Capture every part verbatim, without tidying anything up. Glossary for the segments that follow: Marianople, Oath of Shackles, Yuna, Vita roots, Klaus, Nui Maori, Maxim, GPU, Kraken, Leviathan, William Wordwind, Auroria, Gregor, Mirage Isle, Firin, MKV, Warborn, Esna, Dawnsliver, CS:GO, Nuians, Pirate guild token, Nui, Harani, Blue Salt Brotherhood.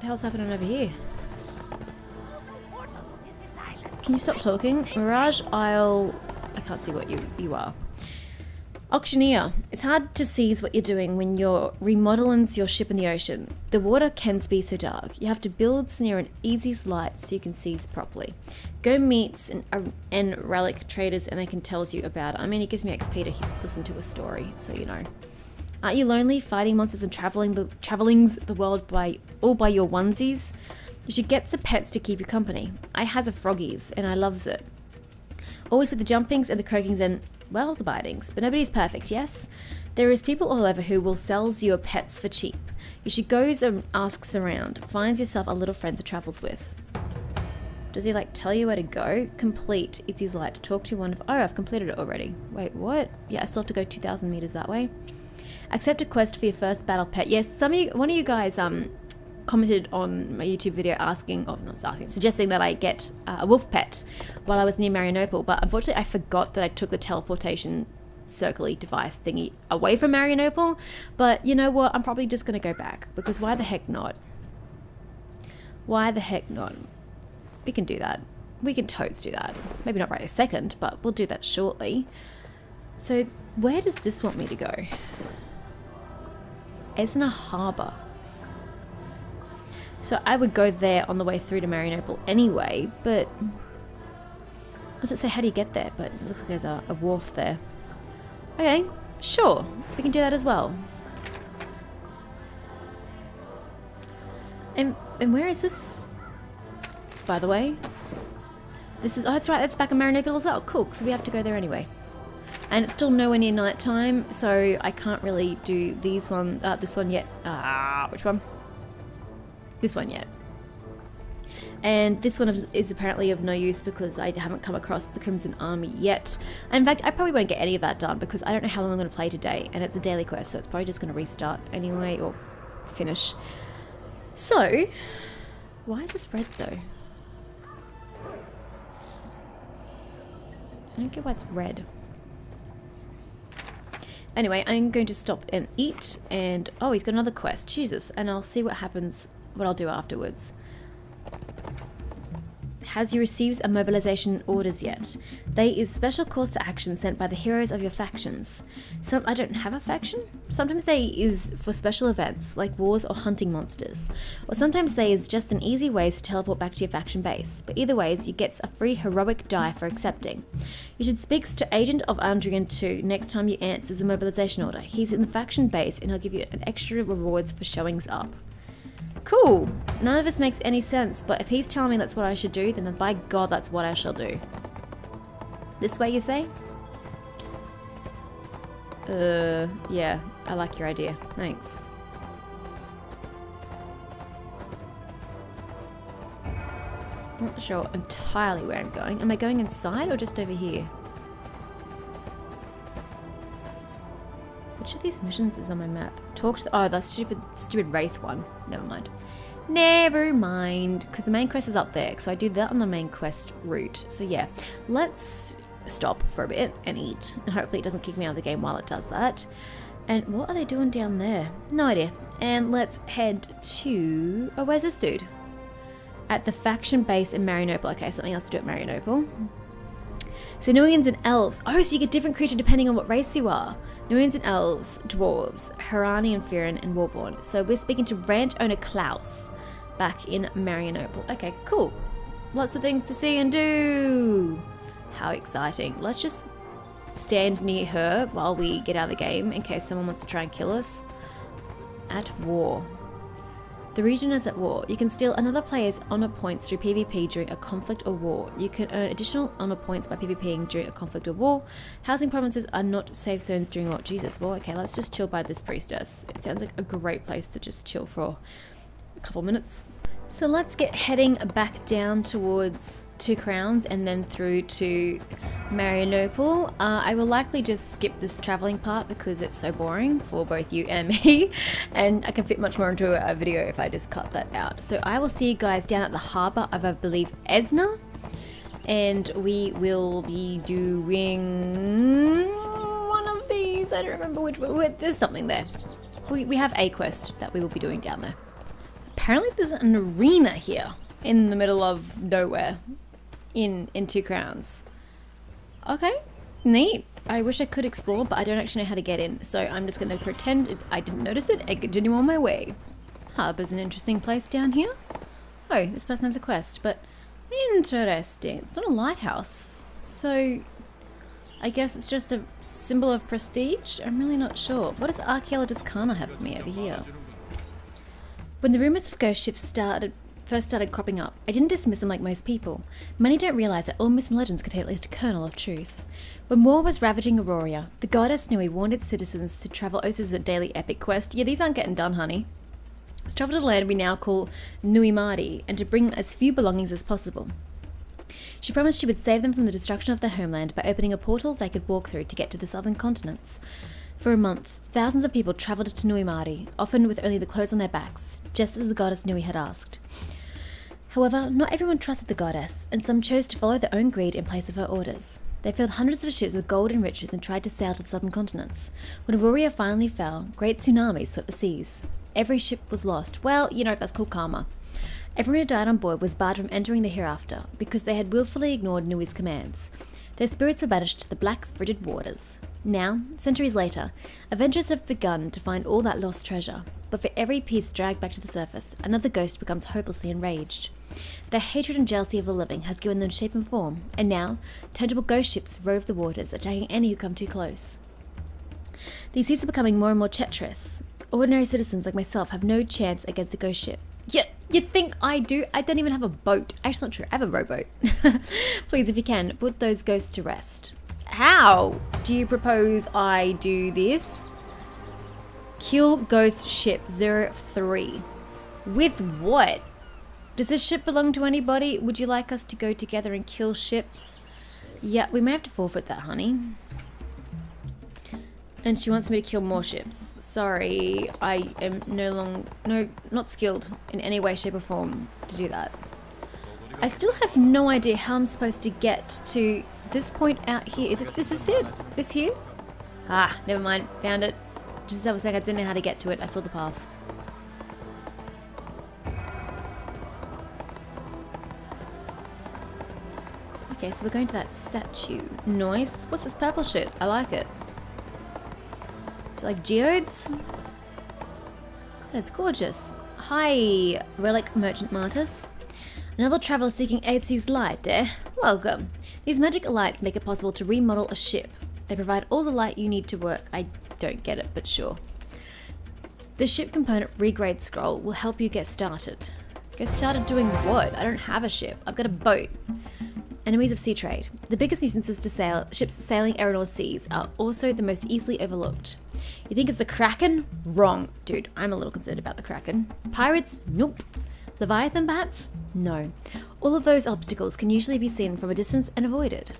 the hell's happening over here? Can you stop talking? Mirage Isle... I can't see what you, you are. Auctioneer. It's hard to seize what you're doing when you're remodeling your ship in the ocean. The water can be so dark. You have to build near an easy light so you can seize properly. Go meets and, uh, and relic traders and they can tell you about it. I mean, it gives me X P to listen to a story, so you know. Aren't you lonely, fighting monsters and traveling the travelings the world by all by your onesies? You should get some pets to keep you company. I has a froggies and I loves it. Always with the jumpings and the croakings and, well, the bitings. But nobody's perfect, yes? There is people all over who will sell your pets for cheap. You should goes and asks around. Finds yourself a little friend to travels with. Does he, like, tell you where to go? Complete. It's his light to talk to one of... Oh, I've completed it already. Wait, what? Yeah, I still have to go two thousand meters that way. Accept a quest for your first battle pet. Yes, some of you... One of you guys, um... commented on my YouTube video asking, or not asking, suggesting that I get uh, a wolf pet while I was near Marianople, but unfortunately I forgot that I took the teleportation circly device thingy away from Marianople, but you know what, I'm probably just gonna go back, because why the heck not? Why the heck not? We can do that. We can totes do that. Maybe not right this second, but we'll do that shortly. So where does this want me to go? Esna Harbour. So I would go there on the way through to Marianople anyway, but... Does it say how do you get there? But it looks like there's a, a wharf there. Okay, sure. We can do that as well. And, and where is this? By the way. This is... Oh, that's right. That's back in Marianople as well. Cool. So we have to go there anyway. And it's still nowhere near night time, so I can't really do these one, uh, this one yet. Ah, which one? This one yet. And this one is apparently of no use because I haven't come across the Crimson Army yet. And in fact, I probably won't get any of that done because I don't know how long I'm going to play today. And it's a daily quest, so it's probably just going to restart anyway or finish. So, why is this red though? I don't get why it's red. Anyway, I'm going to stop and eat. And, oh, he's got another quest. Jesus. And I'll see what happens. What I'll do afterwards. Has you received a mobilization orders yet? They is special calls to action sent by the heroes of your factions. Some I don't have a faction. Sometimes they is for special events like wars or hunting monsters, or sometimes they is just an easy ways to teleport back to your faction base. But either ways, you gets a free heroic die for accepting. You should speak to Agent of Andrian two next time you answers a mobilization order. He's in the faction base and he'll give you an extra rewards for showings up. Cool. None of this makes any sense, but if he's telling me that's what I should do, then by God, that's what I shall do. This way, you say? Uh, yeah, I like your idea. Thanks. Not sure entirely where I'm going. Am I going inside or just over here? Which of these missions is on my map? Talk to the, oh, that stupid, stupid Wraith one. Never mind. Never mind. Because the main quest is up there. So I do that on the main quest route. So yeah, let's stop for a bit and eat. And hopefully it doesn't kick me out of the game while it does that. And what are they doing down there? No idea. And let's head to... Oh, where's this dude? At the faction base in Marianople. Okay, something else to do at Marianople. So Nuians and Elves. Oh, so you get different creature depending on what race you are. Nuians and Elves, Dwarves, Harani and Firin and Warborn. So we're speaking to ranch owner Klaus back in Marianople. Okay, cool. Lots of things to see and do. How exciting. Let's just stand near her while we get out of the game in case someone wants to try and kill us. At war. The region is at war. You can steal another player's honor points through PvP during a conflict or war. You can earn additional honor points by PvPing during a conflict or war. Housing provinces are not safe zones during war. Jesus, war. Okay, let's just chill by this priestess. It sounds like a great place to just chill for a couple minutes. So let's get heading back down towards Two Crowns and then through to Marianople. Uh, I will likely just skip this traveling part because it's so boring for both you and me, and I can fit much more into a video if I just cut that out. So I will see you guys down at the harbour of, I believe, Esna, and we will be doing one of these. I don't remember which one. There's something there. We, we have a quest that we will be doing down there. apparently there's an arena here in the middle of nowhere in in Two Crowns. Okay, neat. I wish I could explore, but I don't actually know how to get in, so I'm just going to pretend I didn't notice it and continue on my way. Harbor's an interesting place down here. Oh, this person has a quest, but interesting. It's not a lighthouse, so I guess it's just a symbol of prestige. I'm really not sure. What does Archaeologist Kana have for me over here? When the rumours of ghost ships started, first started cropping up, I didn't dismiss them like most people. Many don't realise that all myths and legends contain at least a kernel of truth. When war was ravaging Auroria, the goddess Nui warned its citizens to travel. Oh, this is a daily epic quest. Yeah, these aren't getting done, honey. To travel to the land we now call Nui Mardi, and to bring as few belongings as possible. She promised she would save them from the destruction of their homeland by opening a portal they could walk through to get to the southern continents. For a month, thousands of people travelled to Nui Maori, often with only the clothes on their backs, just as the goddess Nui had asked. However, not everyone trusted the goddess, and some chose to follow their own greed in place of her orders. They filled hundreds of ships with gold and riches and tried to sail to the southern continents. When Auroria finally fell, great tsunamis swept the seas. Every ship was lost. Well, you know, that's called karma. Everyone who died on board was barred from entering the hereafter, because they had willfully ignored Nui's commands. Their spirits were banished to the black, frigid waters. Now, centuries later, adventurers have begun to find all that lost treasure, but for every piece dragged back to the surface, another ghost becomes hopelessly enraged. Their hatred and jealousy of the living has given them shape and form, and now, tangible ghost ships rove the waters, attacking any who come too close. These seas are becoming more and more treacherous. Ordinary citizens like myself have no chance against a ghost ship. Yet, you'd think I do. I don't even have a boat. Actually, not true. I have a rowboat. Please, if you can, put those ghosts to rest. How do you propose I do this? Kill ghost ship zero three. With what? Does this ship belong to anybody? Would you like us to go together and kill ships? Yeah, we may have to forfeit that, honey. And she wants me to kill more ships. Sorry, I am no long, no, not skilled in any way, shape or form to do that. I still have no idea how I'm supposed to get to this point out here. Is it, this is it? This here? Ah, never mind, found it. Just as I was saying, I didn't know how to get to it. I saw the path. Okay, so we're going to that statue. Nice. What's this purple shit? I like it. Like geodes, and it's gorgeous. Hi, relic merchant martyrs. Another traveler seeking eight seas light, eh? Welcome. These magic lights make it possible to remodel a ship. They provide all the light you need to work. I don't get it, but sure. The ship component regrade scroll will help you get started. Get started doing what? I don't have a ship. I've got a boat. Enemies of sea trade. The biggest nuisances to sail ships sailing Erenor's seas are also the most easily overlooked. You think it's the Kraken? Wrong. Dude, I'm a little concerned about the Kraken. Pirates? Nope. Leviathan bats? No. All of those obstacles can usually be seen from a distance and avoided.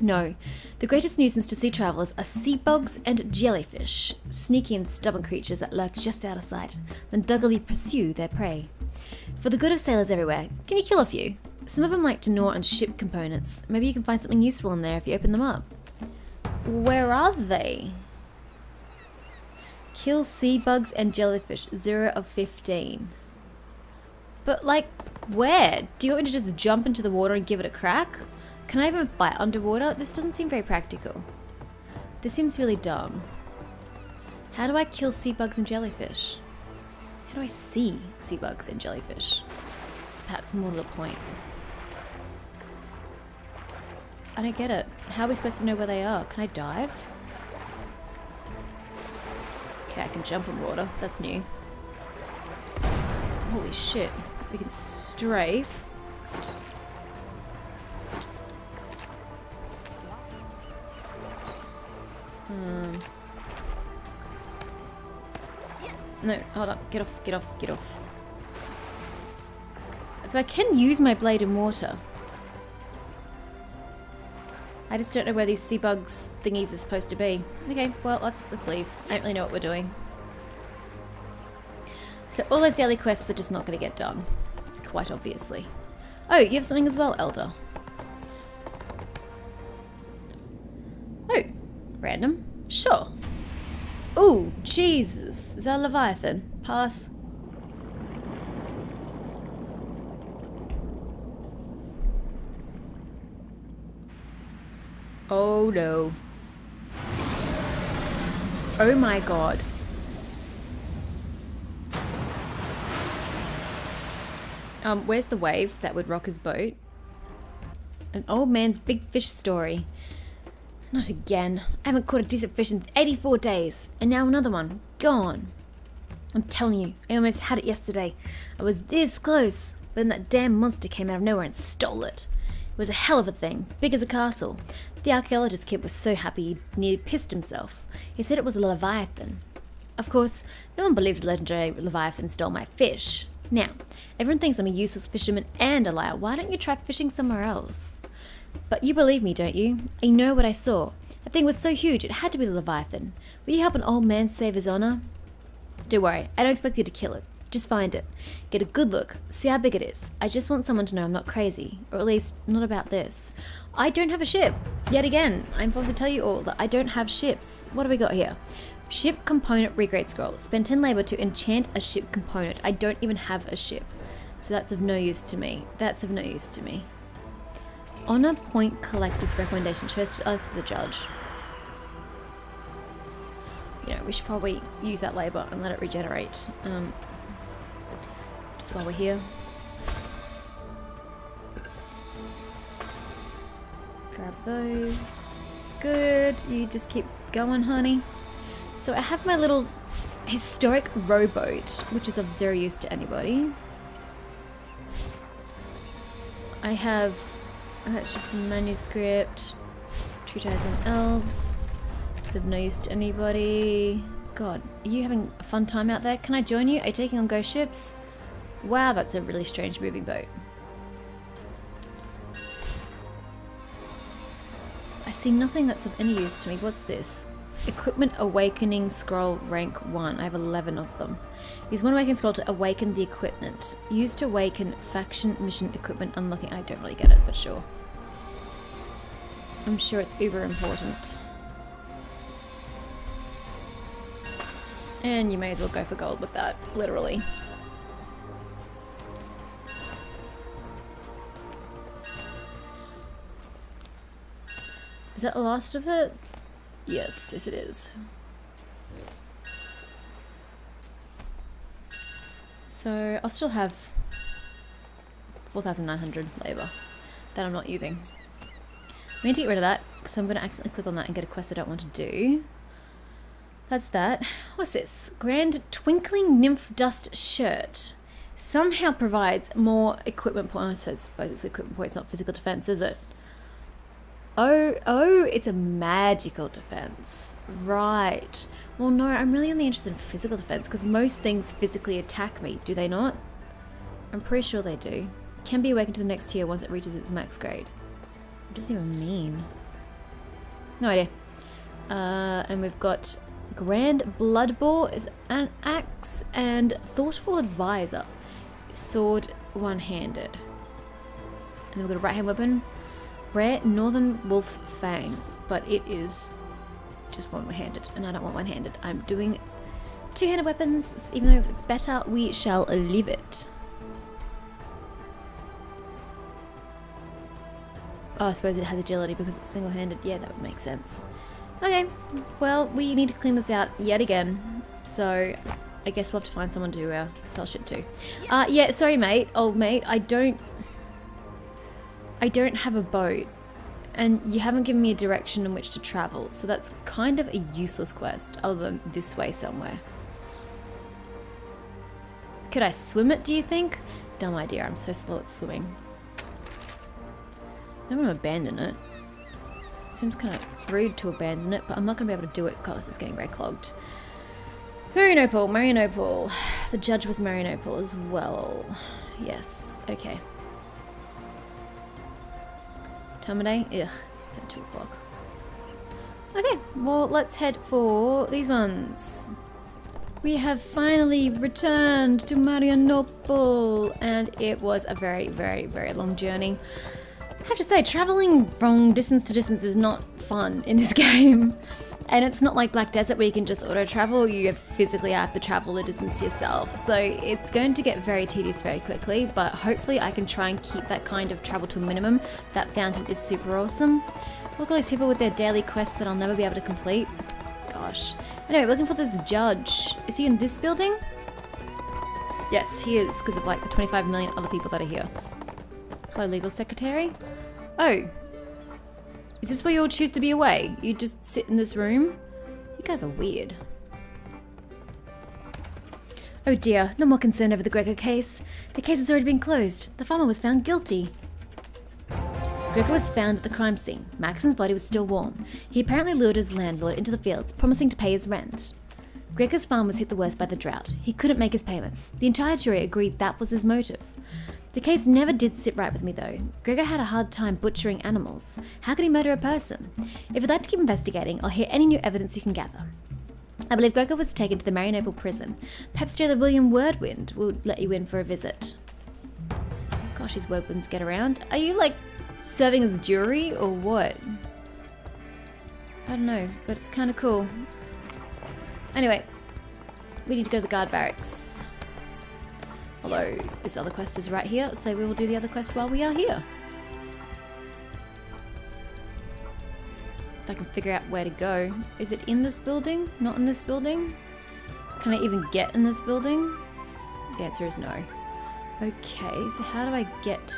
No. The greatest nuisance to sea travellers are sea bugs and jellyfish, sneaky and stubborn creatures that lurk just out of sight, then doggedly pursue their prey. For the good of sailors everywhere, can you kill a few? Some of them like to gnaw on ship components. Maybe you can find something useful in there if you open them up. Where are they? Kill sea bugs and jellyfish, zero of fifteen. But like, where? Do you want me to just jump into the water and give it a crack? Can I even fight underwater? This doesn't seem very practical. This seems really dumb. How do I kill sea bugs and jellyfish? How do I see sea bugs and jellyfish? It's perhaps more to the point. I don't get it. How are we supposed to know where they are? Can I dive? Okay, I can jump in water. That's new. Holy shit. We can strafe. Um. No, hold up. Get off, get off, get off. So I can use my blade in water. I just don't know where these sea bugs thingies are supposed to be. Okay, well, let's let's leave. I don't really know what we're doing. So all those daily quests are just not going to get done. Quite obviously. Oh, you have something as well, Elder. Oh, random. Sure. Oh, Jesus. Is that a Leviathan? Pass. Oh no. Oh my god. Um, where's the wave that would rock his boat? An old man's big fish story. Not again. I haven't caught a decent fish in eighty-four days. And now another one. Gone. I'm telling you, I almost had it yesterday. I was this close. But then that damn monster came out of nowhere and stole it. It was a hell of a thing. Big as a castle. The archaeologist kid was so happy he nearly pissed himself. He said it was a Leviathan. Of course, no one believes the legendary Leviathan stole my fish. Now, everyone thinks I'm a useless fisherman and a liar. Why don't you try fishing somewhere else? But you believe me, don't you? You know what I saw. That thing was so huge, it had to be the Leviathan. Will you help an old man save his honor? Don't worry, I don't expect you to kill it. Just find it. Get a good look. See how big it is. I just want someone to know I'm not crazy. Or at least, not about this. I don't have a ship. Yet again, I'm forced to tell you all that I don't have ships. What do we got here? Ship component regrade scroll. Spend ten labor to enchant a ship component. I don't even have a ship. So that's of no use to me. That's of no use to me. Honor point collector's recommendation shows to us the judge. You know, we should probably use that labor and let it regenerate. Um, just while we're here. Grab those. Good. You just keep going, honey. So I have my little historic rowboat, which is of zero use to anybody. I have, oh, that's just a manuscript, two thousand elves, it's of no use to anybody. God, are you having a fun time out there? Can I join you? Are you taking on ghost ships? Wow, that's a really strange moving boat. I see nothing that's of any use to me. What's this? Equipment Awakening Scroll rank one. I have eleven of them. Use one Awakening Scroll to awaken the equipment. Use to awaken faction mission equipment unlocking. I don't really get it, but sure. I'm sure it's uber important. And you may as well go for gold with that, literally. Is that the last of it? Yes, yes it is. So I'll still have four thousand nine hundred labor that I'm not using. I'm going to get rid of that because I'm going to accidentally click on that and get a quest I don't want to do. That's that. What's this? Grand Twinkling Nymph Dust Shirt. Somehow provides more equipment points. I suppose it's equipment points, not physical defense, is it? Oh, oh, it's a magical defense. Right. Well, no, I'm really only interested in physical defense because most things physically attack me, do they not? I'm pretty sure they do. Can be awakened to the next tier once it reaches its max grade. What does it even mean? No idea. Uh, and we've got Grand Bloodbore is an axe and Thoughtful Advisor. Sword one-handed. And then we've got a right-hand weapon. Rare Northern Wolf Fang, but it is just one-handed, and I don't want one-handed. I'm doing two-handed weapons, even though if it's better, we shall leave it. Oh, I suppose it has agility because it's single-handed. Yeah, that would make sense. Okay, well, we need to clean this out yet again, so I guess we'll have to find someone to uh, sell shit to. Uh, yeah, sorry, mate, old mate, I don't... I don't have a boat, and you haven't given me a direction in which to travel, so that's kind of a useless quest, other than this way somewhere. Could I swim it, do you think? Dumb idea, I'm so slow at swimming. I don't want to abandon it. It seems kind of rude to abandon it, but I'm not going to be able to do it because it's getting very clogged. Marianople, Marianople. The judge was Marianople as well. Yes, okay. Time of day? Ugh, it's at two o'clock. Okay, well, let's head for these ones. We have finally returned to Marianople, and it was a very, very, very long journey. I have to say, traveling from distance to distance is not fun in this game. And it's not like Black Desert where you can just auto travel, you physically have to travel the distance yourself. So it's going to get very tedious very quickly, but hopefully I can try and keep that kind of travel to a minimum. That fountain is super awesome. Look at all these people with their daily quests that I'll never be able to complete. Gosh. Anyway, we're looking for this judge. Is he in this building? Yes, he is, because of like the twenty-five million other people that are here. Hello, legal secretary. Oh. Is this where you all choose to be away? You just sit in this room? You guys are weird. Oh dear, no more concern over the Gregor case. The case has already been closed. The farmer was found guilty. Gregor was found at the crime scene. Maxim's body was still warm. He apparently lured his landlord into the fields, promising to pay his rent. Gregor's farm was hit the worst by the drought. He couldn't make his payments. The entire jury agreed that was his motive. The case never did sit right with me though. Gregor had a hard time butchering animals. How could he murder a person? If you'd like to keep investigating, I'll hear any new evidence you can gather. I believe Gregor was taken to the Marianople prison. Perhaps Jailer William Wordwind will let you in for a visit. Gosh, these Wordwinds get around. Are you like serving as a jury or what? I don't know, but it's kind of cool. Anyway, we need to go to the guard barracks. Although this other quest is right here, so we will do the other quest while we are here. If I can figure out where to go. Is it in this building? Not in this building? Can I even get in this building? The answer is no. Okay, so how do I get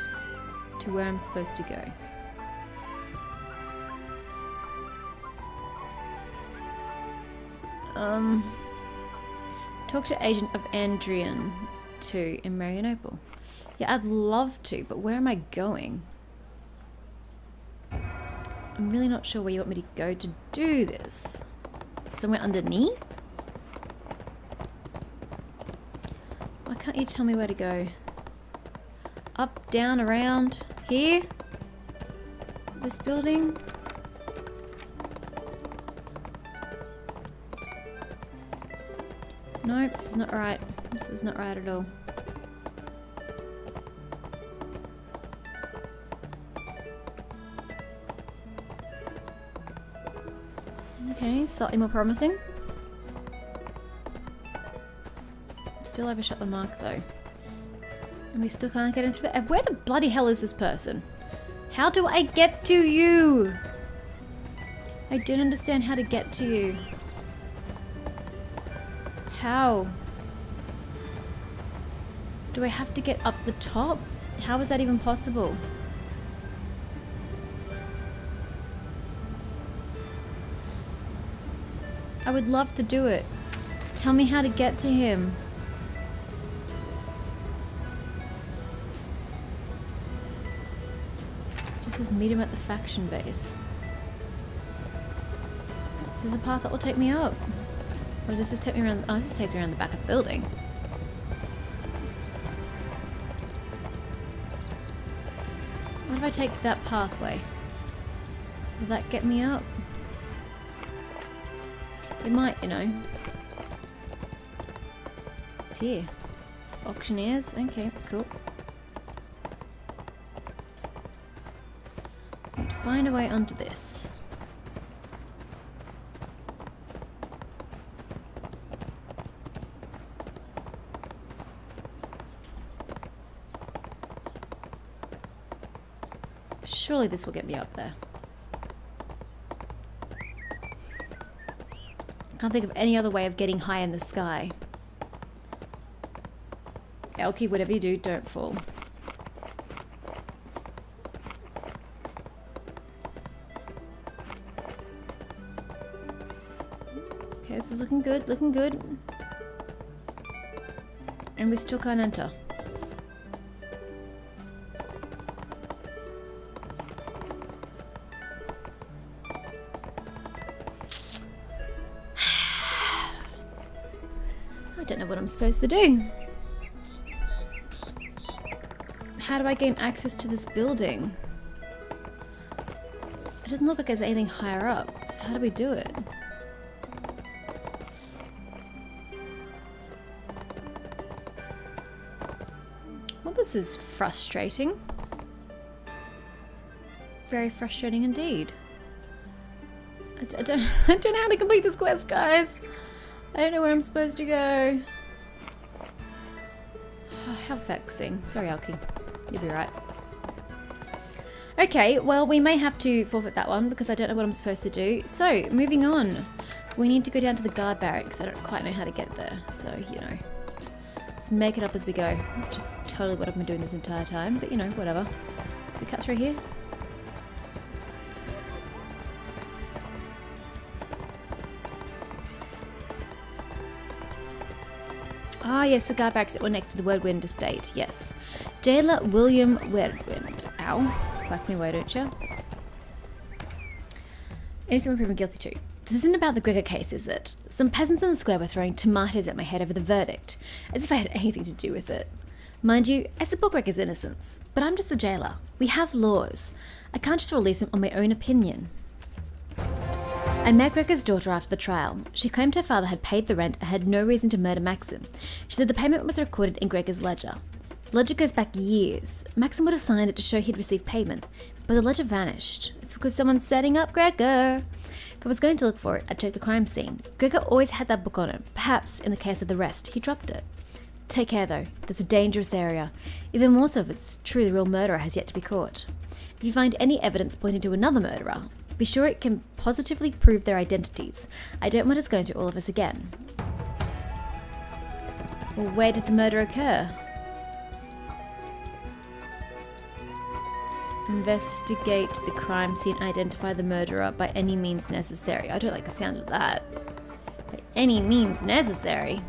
to where I'm supposed to go? Um, talk to Agent of Andrian. To in Marianople. Yeah, I'd love to, but where am I going? I'm really not sure where you want me to go to do this. Somewhere underneath? Why can't you tell me where to go? Up, down, around, here? This building? Nope, this is not right. This is not right at all. Okay, slightly more promising. Still overshot the mark though. And we still can't get in through that. Where the bloody hell is this person? How do I get to you? I don't understand how to get to you. How? Do I have to get up the top? How is that even possible? I would love to do it. Tell me how to get to him. Just says meet him at the faction base. Is this a path that will take me up? Or does this just take me around? Oh, this just takes me around the back of the building. If I take that pathway, will that get me up? It might, you know. It's here. Auctioneers, okay, cool. Find a way onto this. Surely this will get me up there. I can't think of any other way of getting high in the sky. Elkie, whatever you do, don't fall. Okay, this is looking good, looking good. And we still can't enter. Supposed to do. How do I gain access to this building? It doesn't look like there's anything higher up, so how do we do it? Well, this is frustrating. Very frustrating indeed. I, I, don't, I don't know how to complete this quest, guys. I don't know where I'm supposed to go. Oh, how vexing. Sorry, Alki. You'll be right. Okay, well, we may have to forfeit that one because I don't know what I'm supposed to do. So, moving on. We need to go down to the guard barracks. I don't quite know how to get there, so, you know. Let's make it up as we go. Which is totally what I've been doing this entire time, but, you know, whatever. Can we cut through here? Ah, yes, the guard barracks that were next to the Wordwind estate, yes. Jailer William Wordwind. Ow. Black me away, don't you? Innocent proven guilty too. This isn't about the Gregor case, is it? Some peasants in the square were throwing tomatoes at my head over the verdict, as if I had anything to do with it. Mind you, I support Gregor's innocence, but I'm just a jailer. We have laws. I can't just release them on my own opinion. I met Gregor's daughter after the trial. She claimed her father had paid the rent and had no reason to murder Maxim. She said the payment was recorded in Gregor's ledger. The ledger goes back years. Maxim would have signed it to show he'd received payment, but the ledger vanished. It's because someone's setting up Gregor. If I was going to look for it, I'd check the crime scene. Gregor always had that book on him. Perhaps, in the case of the rest, he dropped it. Take care though, that's a dangerous area. Even more so if it's true the real murderer has yet to be caught. If you find any evidence pointing to another murderer, be sure it can positively prove their identities. I don't want us going through all of us again. Well, where did the murder occur? Investigate the crime scene, identify the murderer by any means necessary. I don't like the sound of that. By any means necessary.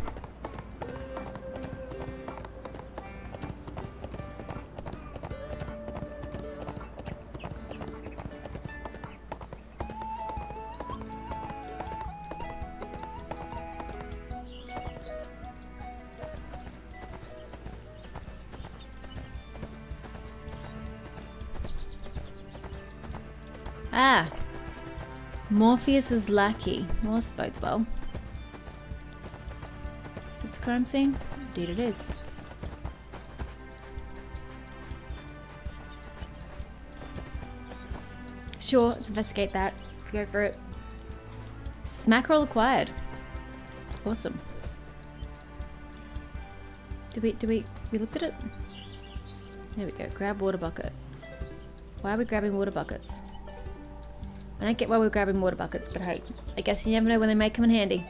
Ah, Morpheus's lackey. Morse bodes well. Is this the crime scene? Indeed it is. Sure, let's investigate that. Let's go for it. Smackerel acquired. Awesome. Did we, did we, we looked at it? There we go, grab water bucket. Why are we grabbing water buckets? I don't get why we're grabbing water buckets, but hey, I guess you never know when they may come in handy.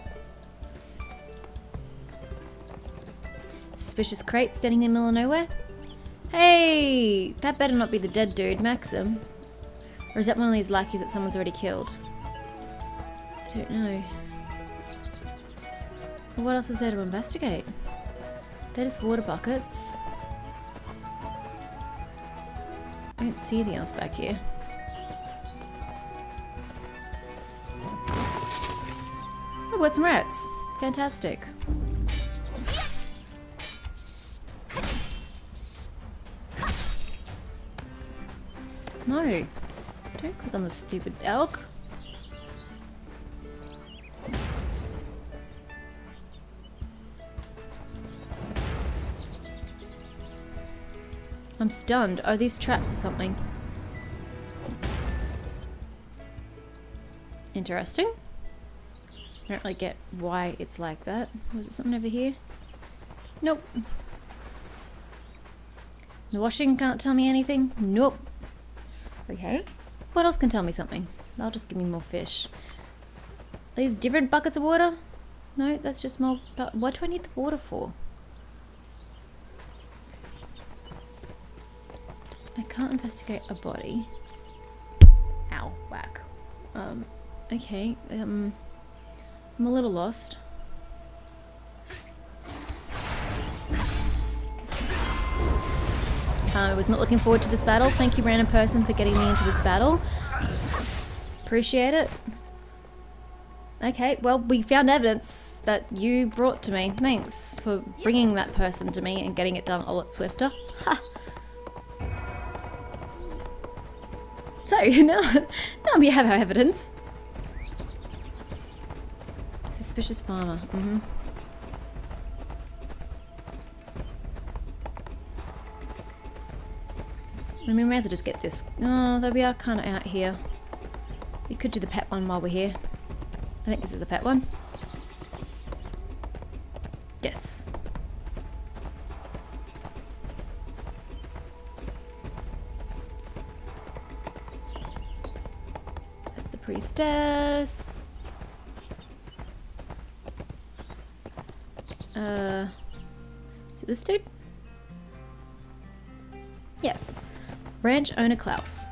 Suspicious crate standing in the middle of nowhere. Hey, that better not be the dead dude, Maxim. Or is that one of these lackeys that someone's already killed? I don't know. Well, what else is there to investigate? They're just water buckets. I don't see anything else back here. Got some rats. Fantastic. No. Don't click on the stupid elk. I'm stunned. Are these traps or something? Interesting. I don't really get why it's like that. Was it something over here? Nope. The washing can't tell me anything? Nope. Okay. What else can tell me something? That'll just give me more fish. Are these different buckets of water? No, that's just more... But what do I need the water for? I can't investigate a body. Ow, whack. Um, okay, um... I'm a little lost. I was not looking forward to this battle. Thank you, random person, for getting me into this battle. Appreciate it. Okay, well, we found evidence that you brought to me. Thanks for bringing that person to me and getting it done a lot swifter. Ha! So, now, now we have our evidence. Suspicious farmer. Mm-hmm. I mean, we may as well just get this. Oh, though we are kind of out here. We could do the pet one while we're here. I think this is the pet one. Yes. That's the priestess. Uh, is it this dude? Yes. Ranch owner Klaus.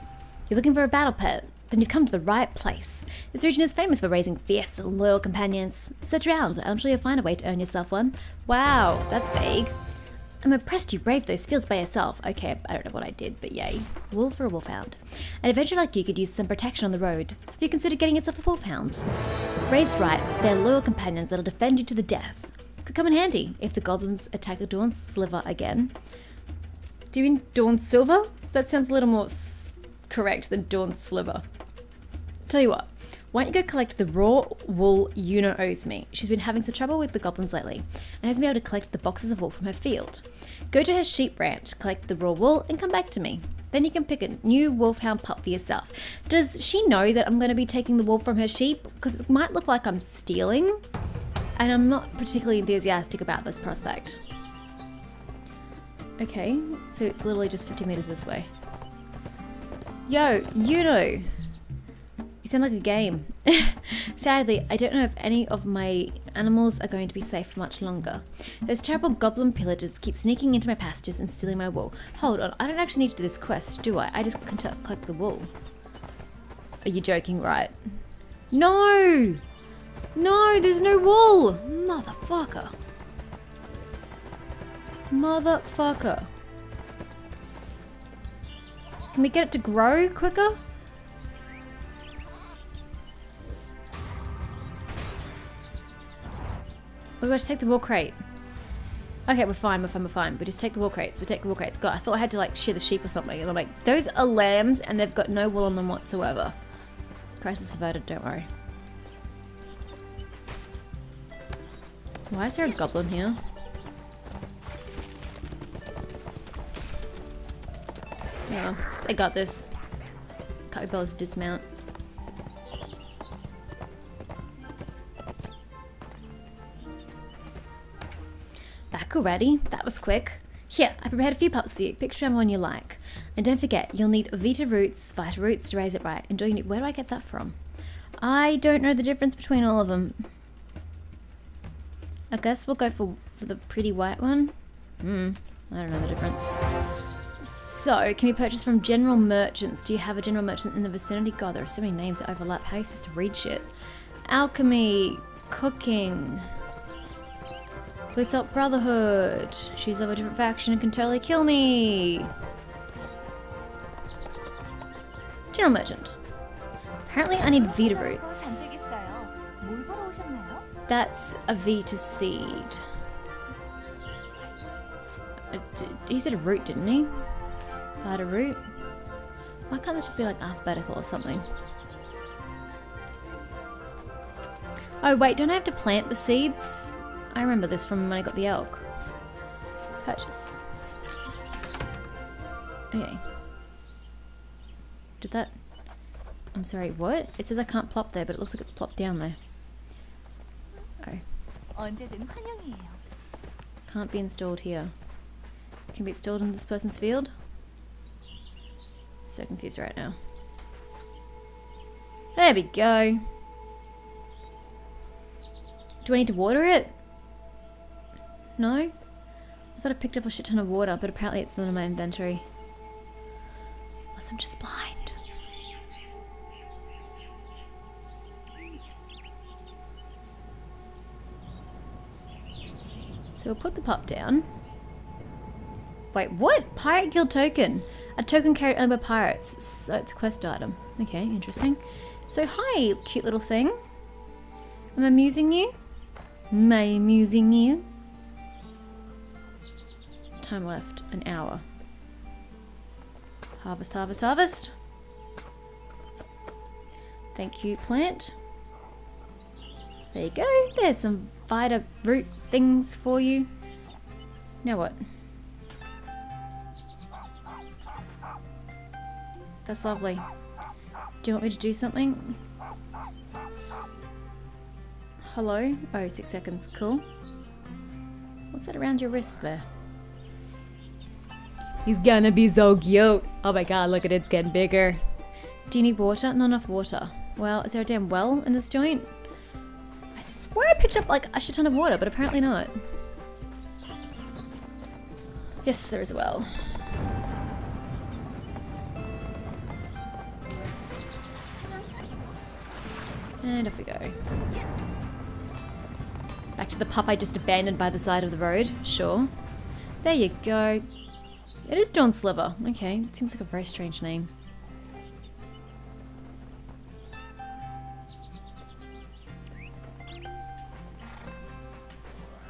You're looking for a battle pet? Then you've come to the right place. This region is famous for raising fierce and loyal companions. Search around, and I'm sure you'll find a way to earn yourself one. Wow, that's vague. I'm impressed you braved those fields by yourself. Okay, I don't know what I did, but yay. Wolf for a wolfhound. An adventurer like you could use some protection on the road. Have you considered getting yourself a wolfhound? Raised right, they're loyal companions that'll defend you to the death. Could come in handy if the goblins attack the Dawnsliver again. Do you mean Dawnsliver? That sounds a little more s correct than Dawnsliver. Tell you what, why don't you go collect the raw wool Yuna owes me? She's been having some trouble with the goblins lately and hasn't been able to collect the boxes of wool from her field. Go to her sheep ranch, collect the raw wool and come back to me. Then you can pick a new wolfhound pup for yourself. Does she know that I'm going to be taking the wool from her sheep? Because it might look like I'm stealing and I'm not particularly enthusiastic about this prospect. Okay, so it's literally just fifty meters this way. Yo, Yuna! Sound like a game. Sadly, I don't know if any of my animals are going to be safe for much longer. Those terrible goblin pillagers keep sneaking into my pastures and stealing my wool. Hold on, I don't actually need to do this quest, do I? I just can collect the wool. Are you joking, right? No! No, there's no wool! Motherfucker. Motherfucker. Can we get it to grow quicker? What do I just take the wool crate? Okay, we're fine, we're fine, we're fine. We just take the wool crates, we take the wool crates. God, I thought I had to like shear the sheep or something. And I'm like, those are lambs and they've got no wool on them whatsoever. Crisis averted, don't worry. Why is there a goblin here? Yeah, they got this. Can't be bothered to dismount. Already? That was quick. Here, I prepared a few pups for you. Pick whichever one you like. And don't forget, you'll need Vita roots, Vita roots to raise it right. And do you need, where do I get that from? I don't know the difference between all of them. I guess we'll go for, for the pretty white one. Hmm, I don't know the difference. So, can we purchase from general merchants? Do you have a general merchant in the vicinity? God, there are so many names that overlap. How are you supposed to read shit? Alchemy, cooking. Blue Salt Brotherhood. She's of a different faction and can totally kill me. General Merchant. Apparently I need Vita Roots. That's a Vita Seed. He said a root, didn't he? Vita Root. Why can't that just be like alphabetical or something? Oh wait, don't I have to plant the seeds? I remember this from when I got the elk. Purchase. Okay. Did that... I'm sorry, what? It says I can't plop there, but it looks like it's plopped down there. Oh. Can't be installed here. Can be installed in this person's field? So confused right now. There we go. Do I need to water it? No? I thought I picked up a shit ton of water, but apparently it's not in my inventory. Unless I'm just blind. So we'll put the pup down. Wait, what? Pirate guild token. A token carried only by pirates. So it's a quest item. Okay, interesting. So hi, cute little thing. Am I amusing you? Am I amusing you? Time left, an hour. Harvest, harvest, harvest. Thank you, plant. There you go. There's some Vita root things for you. Now what? That's lovely. Do you want me to do something? Hello? Oh, six seconds. Cool. What's that around your wrist there? He's gonna be so cute. Oh my god, look at it. It's getting bigger. Do you need water? Not enough water. Well, is there a damn well in this joint? I swear I picked up like a shit ton of water, but apparently not. Yes, there is a well. And off we go. Back to the pup I just abandoned by the side of the road. Sure. There you go. It is Dawnsliver. Okay, seems like a very strange name.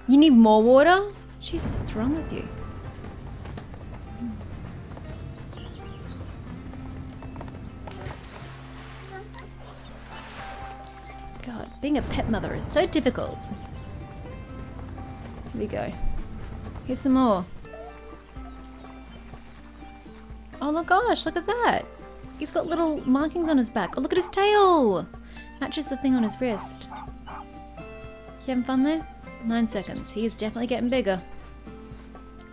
You need more water? Jesus, what's wrong with you? God, being a pet mother is so difficult. Here we go. Here's some more. Oh my gosh, look at that. He's got little markings on his back. Oh, look at his tail. Matches the thing on his wrist. You having fun there? Nine seconds. He is definitely getting bigger.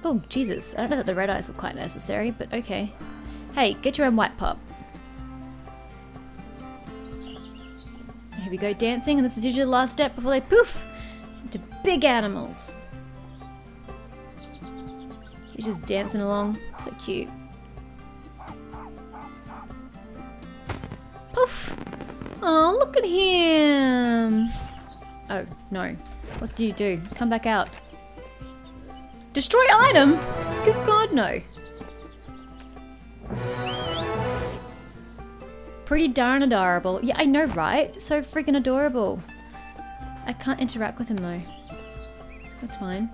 Oh, Jesus. I don't know that the red eyes were quite necessary, but okay. Hey, get your own white pup. Here we go, dancing, and this is usually the last step before they poof into big animals. He's just dancing along. So cute. Poof! Oh, look at him! Oh, no. What do you do? Come back out. Destroy item? Good God, no. Pretty darn adorable. Yeah, I know, right? So freaking adorable. I can't interact with him, though. That's fine.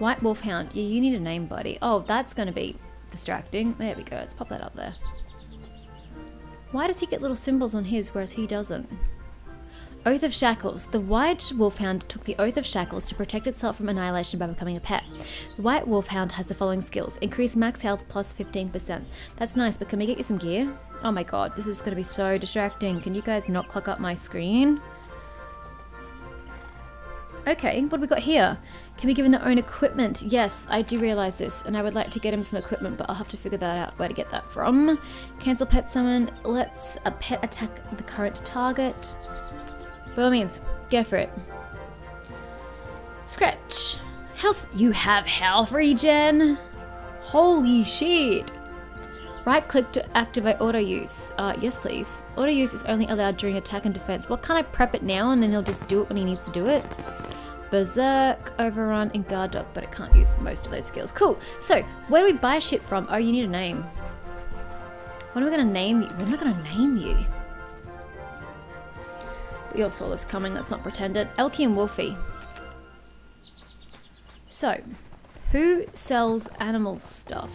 White Wolfhound. Yeah, you need a name, buddy. Oh, that's going to be distracting. There we go. Let's pop that up there. Why does he get little symbols on his, whereas he doesn't? Oath of Shackles. The white wolfhound took the Oath of Shackles to protect itself from annihilation by becoming a pet. The white wolfhound has the following skills. Increase max health plus fifteen percent. That's nice, but can we get you some gear? Oh my god, this is going to be so distracting. Can you guys not clog up my screen? Okay, what have we got here? Can we give him their own equipment? Yes, I do realise this, and I would like to get him some equipment, but I'll have to figure that out, where to get that from. Cancel pet summon. Let's a pet attack the current target. By all means, go for it. Scratch. Health. You have health regen. Holy shit. Right click to activate auto use. Uh, yes please. Auto use is only allowed during attack and defense. Well, can't I prep it now and then he'll just do it when he needs to do it? Berserk, Overrun, and Guard Dog, but it can't use most of those skills. Cool. So, where do we buy shit from? Oh, you need a name. What are we going to name you? We're not going to name you. We all saw this coming, let's not pretend it. Elkie and Wolfie. So, who sells animal stuff?